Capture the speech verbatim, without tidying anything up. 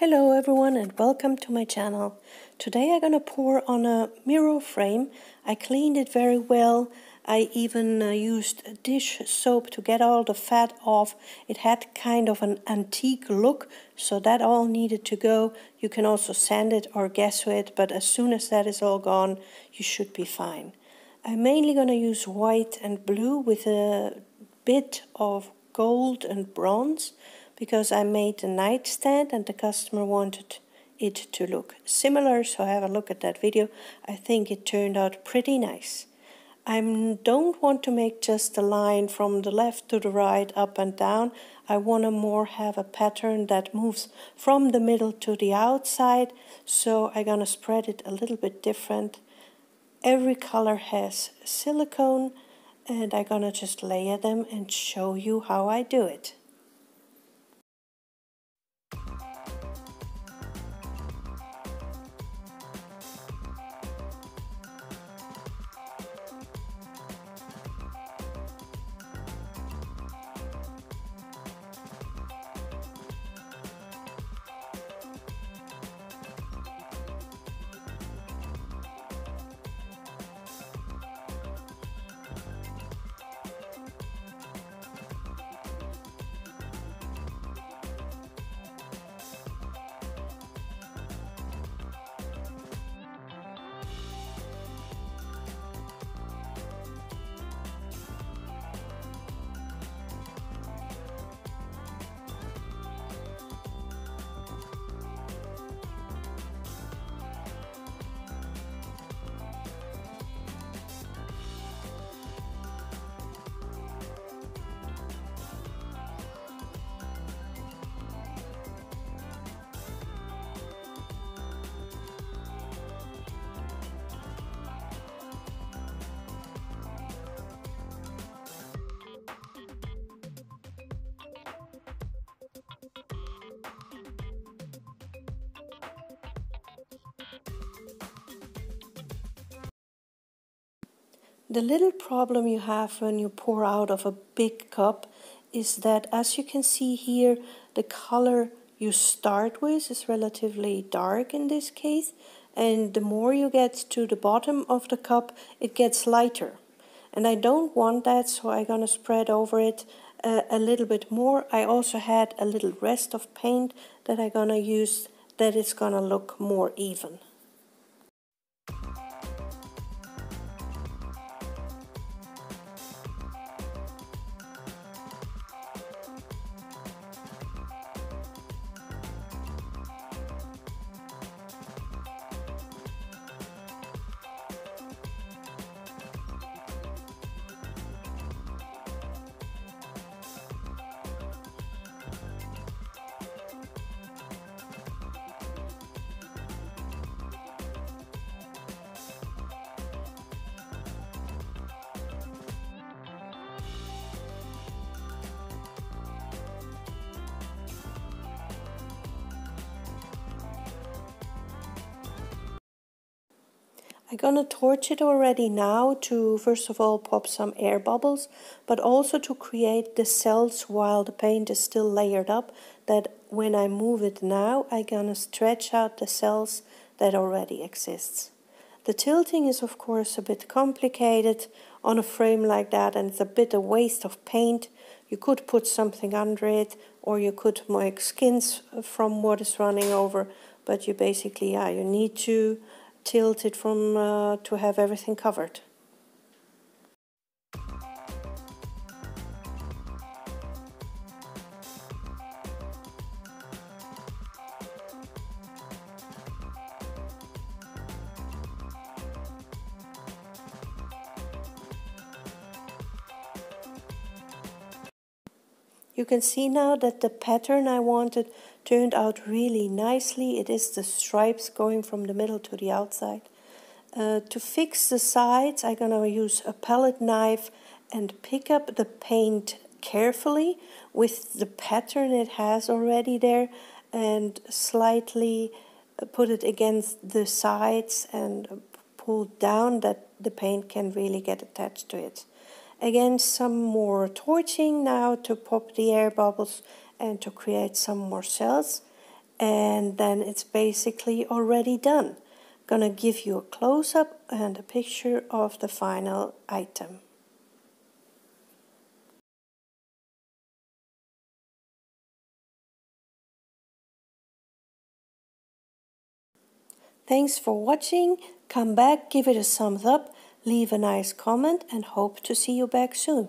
Hello everyone and welcome to my channel. Today I'm gonna pour on a mirror frame. I cleaned it very well. I even uh, used dish soap to get all the fat off. It had kind of an antique look, so that all needed to go. You can also sand it or gas it, but as soon as that is all gone, you should be fine. I'm mainly gonna use white and blue with a bit of gold and bronze, because I made a nightstand and the customer wanted it to look similar, so have a look at that video. I think it turned out pretty nice. I don't want to make just a line from the left to the right, up and down. I want to more have a pattern that moves from the middle to the outside, so I'm gonna spread it a little bit different. Every color has silicone, and I'm gonna just layer them and show you how I do it. The little problem you have when you pour out of a big cup is that, as you can see here, the color you start with is relatively dark in this case, and the more you get to the bottom of the cup, it gets lighter. And I don't want that, so I'm gonna spread over it uh, a little bit more. I also had a little rest of paint that I'm gonna use, that it's gonna look more even. I'm gonna torch it already now to first of all pop some air bubbles, but also to create the cells while the paint is still layered up, that when I move it now, I'm gonna stretch out the cells that already exists. The tilting is of course a bit complicated on a frame like that, and it's a bit a waste of paint. You could put something under it, or you could make skins from what is running over, but you basically, yeah, you need to tilt it from uh, to have everything covered. You can see now that the pattern I wanted turned out really nicely. It is the stripes going from the middle to the outside. Uh, to fix the sides, I'm gonna use a palette knife and pick up the paint carefully with the pattern it has already there, and slightly put it against the sides and pull down that the paint can really get attached to it. Again, some more torching now to pop the air bubbles and to create some more cells. and then it's basically already done. I'm gonna give you a close-up and a picture of the final item. Thanks for watching. Come back, give it a thumbs up, leave a nice comment, and hope to see you back soon.